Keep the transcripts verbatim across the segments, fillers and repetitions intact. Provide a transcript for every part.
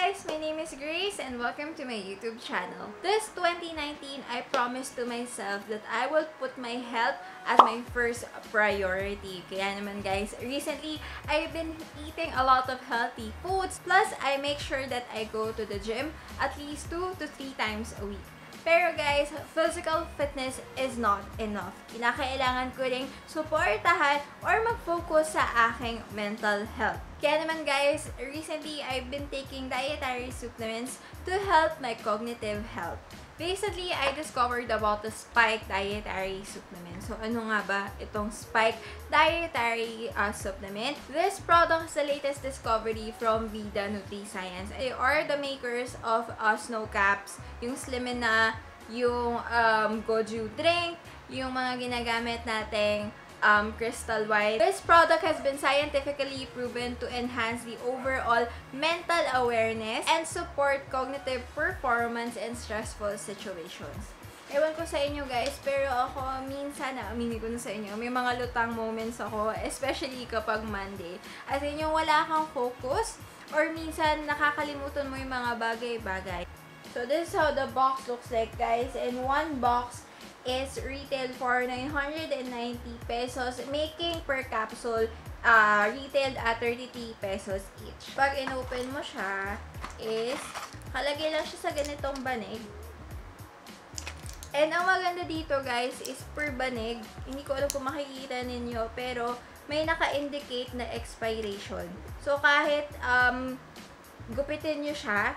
guys! My name is Grace and welcome to my YouTube channel. This twenty nineteen, I promised to myself that I will put my health as my first priority. Kaya naman guys, recently, I've been eating a lot of healthy foods. Plus, I make sure that I go to the gym at least two to three times a week. Pero guys, physical fitness is not enough. Kinakailangan ko rin suportahan or mag-focus sa aking mental health. Kaya naman guys, recently I've been taking dietary supplements to help my cognitive health. Recently, I discovered about the Spike Dietary Supplement. So, ano nga ba itong Spike Dietary uh, Supplement? This product is the latest discovery from Vida Nutriscience. They are the makers of uh, snow caps, yung Slimina, yung um, goju drink, yung mga ginagamit nating Um, crystal white. This product has been scientifically proven to enhance the overall mental awareness and support cognitive performance in stressful situations. Ewan ko sa inyo guys, pero ako minsan, naaminin ko na sa inyo, may mga lutang moments ako, especially kapag Monday. As in, yung wala kang focus, or minsan nakakalimutan mo yung mga bagay-bagay. So this is how the box looks like guys. In one box, is retail for nine hundred ninety pesos, making per capsule uh, retailed at thirty-three pesos each. Pag in-open mo siya, is kalagay lang siya sa ganitong banig. And ang maganda dito guys, is per banig, hindi ko alam kung makikita ninyo, pero may naka-indicate na expiration. So kahit um, gupitin nyo siya,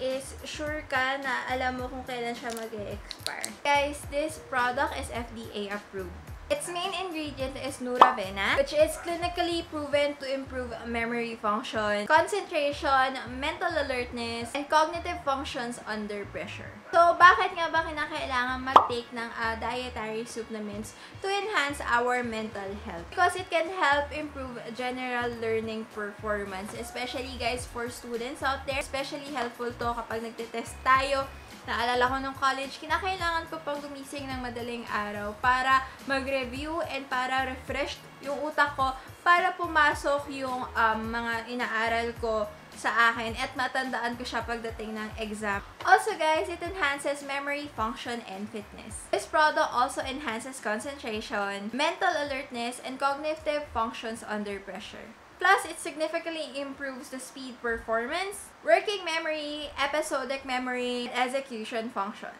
is sure ka na alam mo kung kailan siya mag-expire. Guys, this product is F D A approved. Its main ingredient is Nueravena, which is clinically proven to improve memory function, concentration, mental alertness, and cognitive functions under pressure. So, bakit nga ba kinakailangan mag-take ng uh, dietary supplements to enhance our mental health? Because it can help improve general learning performance, especially guys for students out there. Especially helpful to kapag nagtitest tayo. Naalala ko nung college, kinakailangan ko pang gumising ng madaling araw para mag-review and para refreshed yung utak ko para pumasok yung um, mga inaaral ko sa akin at matandaan ko siya pagdating ng exam. Also guys, it enhances memory function and fitness. This product also enhances concentration, mental alertness, and cognitive functions under pressure. Plus, it significantly improves the speed performance, working memory, episodic memory, and execution functions.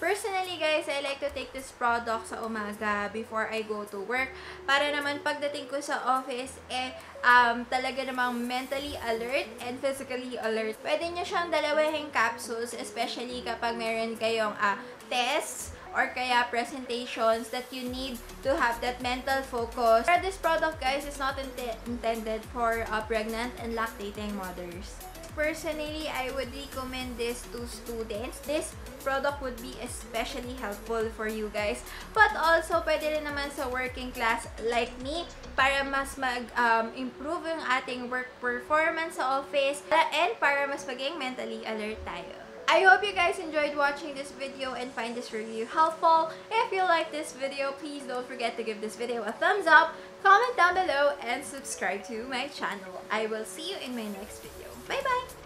Personally guys, I like to take this product sa umaga before I go to work. Para naman pagdating ko sa office, eh, um, talaga namang mentally alert and physically alert. Pwede nyo siyang dalawahing capsules, especially kapag meron kayong uh, tests, or kaya presentations that you need to have that mental focus. But this product guys is not int intended for uh, pregnant and lactating mothers. Personally, I would recommend this to students. This product would be especially helpful for you guys. But also, pwede rin naman sa working class like me para mas mag-improve um, yung ating work performance sa office and para mas maging mentally alert tayo. I hope you guys enjoyed watching this video and find this review helpful. If you like this video, please don't forget to give this video a thumbs up, comment down below, and subscribe to my channel. I will see you in my next video. Bye-bye!